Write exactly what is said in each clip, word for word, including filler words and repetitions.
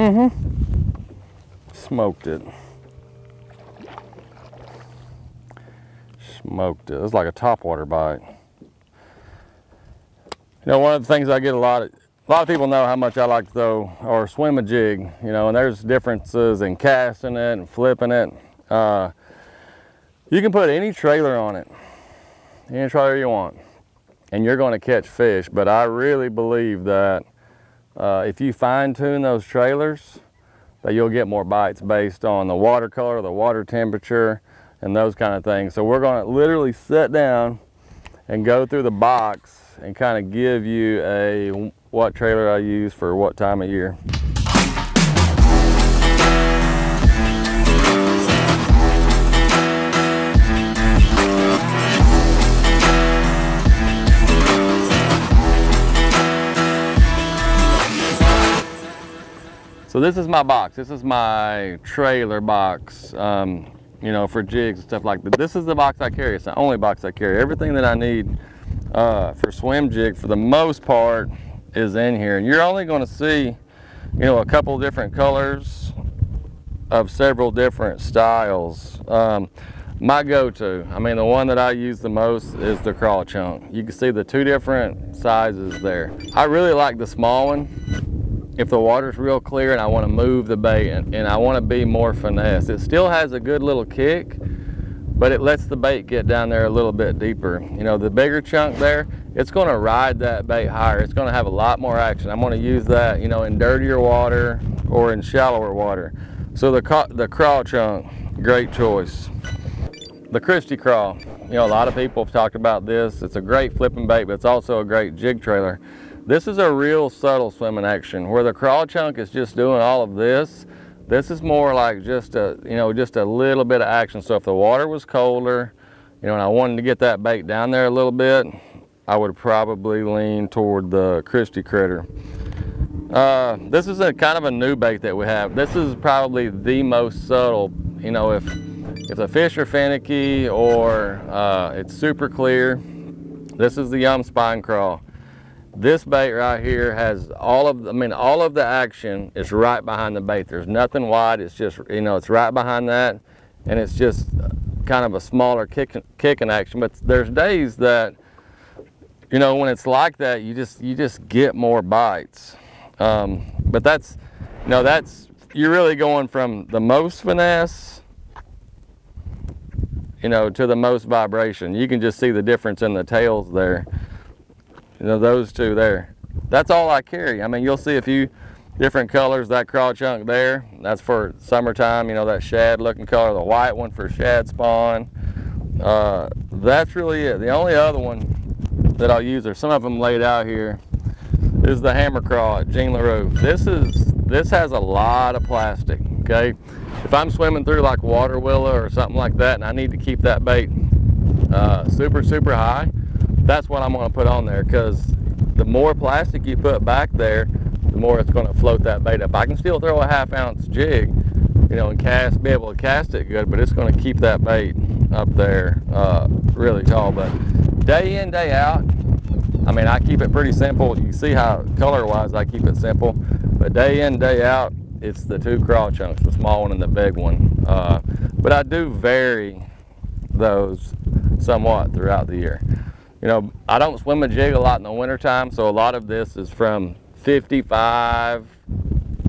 Mm-hmm. Smoked it. Smoked it. It was like a topwater bite. You know, one of the things I get a lot of, a lot of people know how much I like to throw or swim a jig, you know, and there's differences in casting it and flipping it. Uh, you can put any trailer on it, any trailer you want, and you're going to catch fish. But I really believe that uh, if you fine tune those trailers, that you'll get more bites based on the water color, the water temperature, and those kind of things. So we're going to literally sit down and go through the box and kind of give you a what trailer I use for what time of year. So this is my box. This is my trailer box, um, you know, for jigs and stuff like that. This is the box I carry. It's the only box I carry. Everything that I need uh, for swim jig, for the most part, is in here. And you're only going to see, you know, a couple different colors of several different styles. Um, my go-to, I mean, the one that I use the most is the Craw Chunk. You can see the two different sizes there. I really like the small one. If the water's real clear and I want to move the bait and, and I want to be more finesse, it still has a good little kick, but it lets the bait get down there a little bit deeper. You know, the bigger chunk there, it's going to ride that bait higher. It's going to have a lot more action. I'm going to use that, you know, in dirtier water or in shallower water. So the the Craw Chunk, great choice. The Christie Craw, you know, a lot of people have talked about this. It's a great flipping bait, but it's also a great jig trailer. This is a real subtle swimming action. Where the Craw Chunk is just doing all of this, this is more like just a, you know, just a little bit of action. So if the water was colder, you know, and I wanted to get that bait down there a little bit, I would probably lean toward the Christie Critter. Uh, this is a kind of a new bait that we have. This is probably the most subtle, you know, if, if the fish are finicky or uh, it's super clear. This is the Yum Spine Craw. This bait right here has all of, I mean, all of the action is right behind the bait. There's nothing wide. It's just, you know, it's right behind that, and it's just kind of a smaller kicking kicking action. But there's days that, you know, when it's like that, you just you just get more bites. Um, but that's, you know, that's you're really going from the most finesse, you know, to the most vibration. You can just see the difference in the tails there. You know, those two there. That's all I carry. I mean, you'll see a few different colors. That Craw Chunk there, that's for summertime, you know, that shad looking color, the white one for shad spawn. Uh, that's really it. The only other one that I'll use, or some of them laid out here, is the Hammer Craw at Gene Larew. This is, this has a lot of plastic, okay? If I'm swimming through like Water Willow or something like that, and I need to keep that bait uh, super, super high, that's what I'm going to put on there, because the more plastic you put back there, the more it's going to float that bait up. I can still throw a half ounce jig, you know, and cast, be able to cast it good, but it's going to keep that bait up there uh, really tall. But day in, day out, I mean, I keep it pretty simple. You see how color-wise I keep it simple, but day in, day out, it's the two Craw Chunks, the small one and the big one. Uh, but I do vary those somewhat throughout the year. You know, I don't swim a jig a lot in the wintertime, so a lot of this is from fifty-five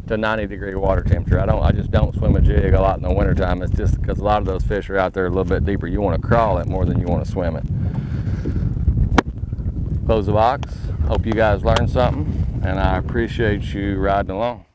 to ninety degree water temperature. I don't, I just don't swim a jig a lot in the wintertime. It's just because a lot of those fish are out there a little bit deeper. You want to crawl it more than you want to swim it. Close the box. Hope you guys learned something, and I appreciate you riding along.